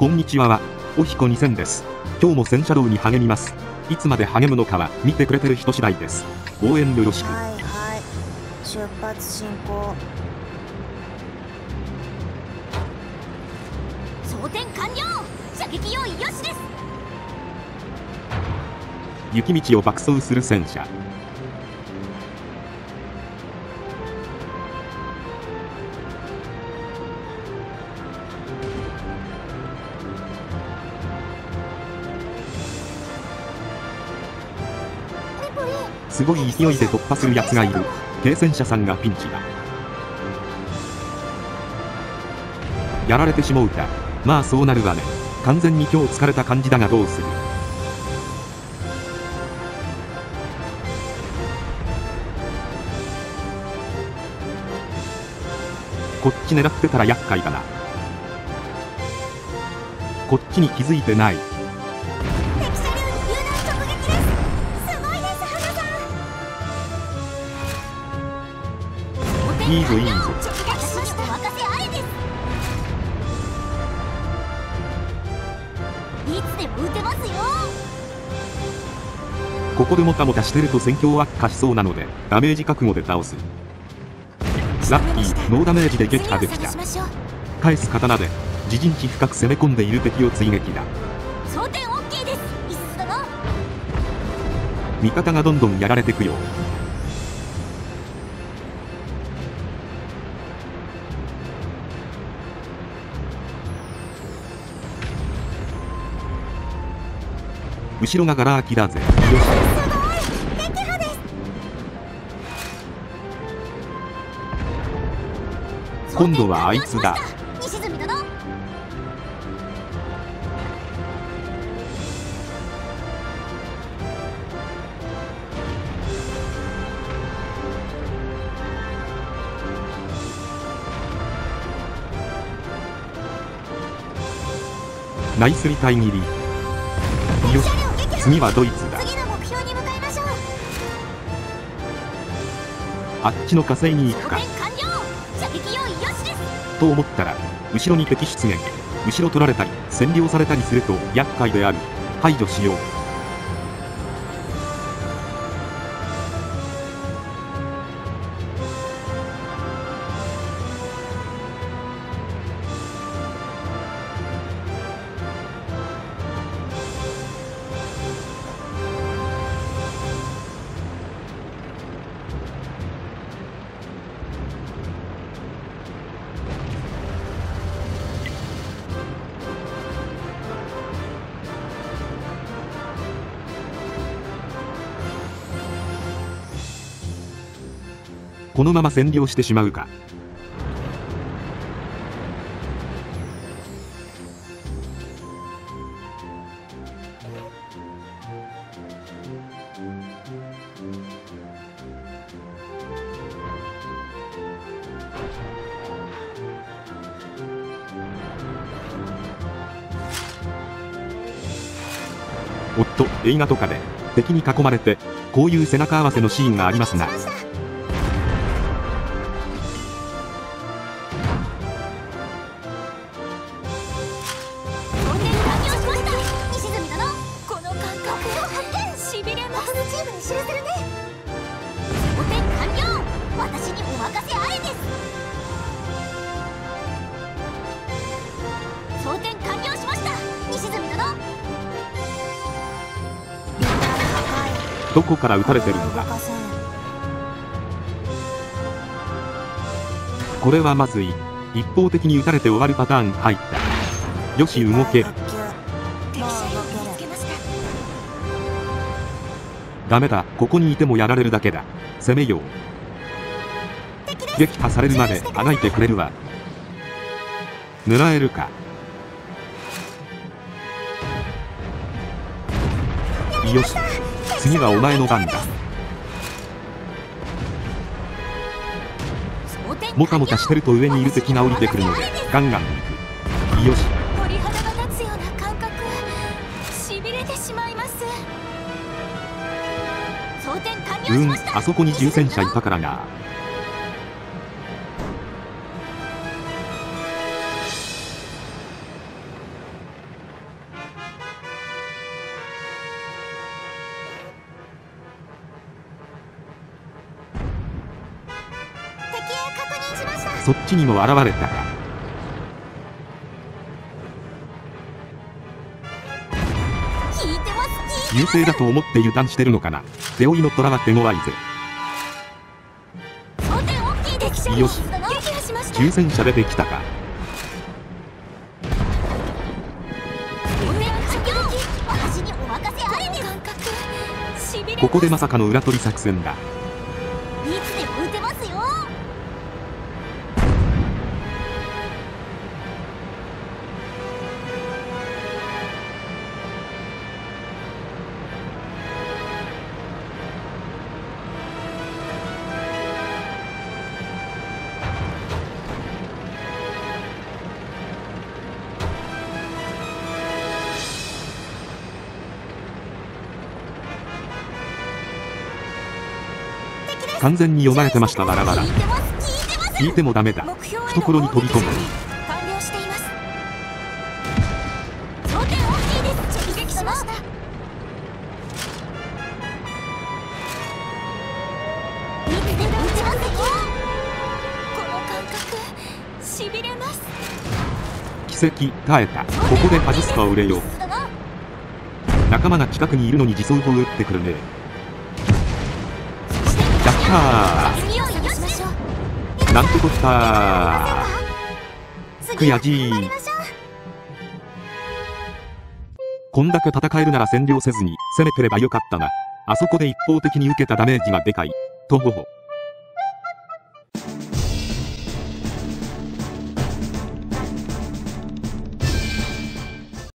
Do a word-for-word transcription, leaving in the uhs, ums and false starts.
こんにちはは、おひこにせんです。今日も戦車道に励みます。いつまで励むのかは見てくれてる人次第です。応援よろしく。はいはい。出発進行。装填完了。射撃用意よしです。雪道を爆走する戦車。すごい勢いで突破するやつがいる。軽戦車さんがピンチだ。やられてしまうか。まあそうなるわね。完全に今日疲れた感じだがどうする。こっち狙ってたら厄介だな。こっちに気づいてない。いいぞいいぞ。ここでもたもたしてると戦況悪化しそうなのでダメージ覚悟で倒す。ラッキー、ノーダメージで撃破できた。返す刀で自陣地深く攻め込んでいる敵を追撃だ。味方がどんどんやられてくよ。後ろがガラ空きだぜ。よし。今度はあいつだ。ナイスリタイ切り。よし、次はドイツだ。あっちの火星に行くかと思ったら後ろに敵出現。後ろ取られたり占領されたりすると厄介である。排除しよう。このまま占領してしまうか。おっと、映画とかで敵に囲まれてこういう背中合わせのシーンがありますな。どこから撃たれてるんだ。これはまずい。一方的に撃たれて終わるパターン入った。よし、動ける。ダメだ、ここにいてもやられるだけだ。攻めよう。撃破されるまであがいてくれるわ。狙えるか。よし、次はお前の番だ。もたもたしてると上にいる敵が降りてくるのでガンガン行く。よし。鳥肌が立つような感覚。しびれてしまいます。うん、あそこに重戦車いたからな。そっちにも現れたが、優勢だと思って油断してるのかな。背負いの虎は手強いぜ。よし、急戦車出てきたか。ここでまさかの裏取り作戦だ。完全に読まれてました。バラバラ引いてもダメだ。懐に飛び込む。奇跡耐えた。ここで外すか売れよ。仲間が近くにいるのに自走砲撃ってくるね。なんてこった、悔しい。こんだけ戦えるなら占領せずに攻めてればよかったな。あそこで一方的に受けたダメージがでかい。とほほ。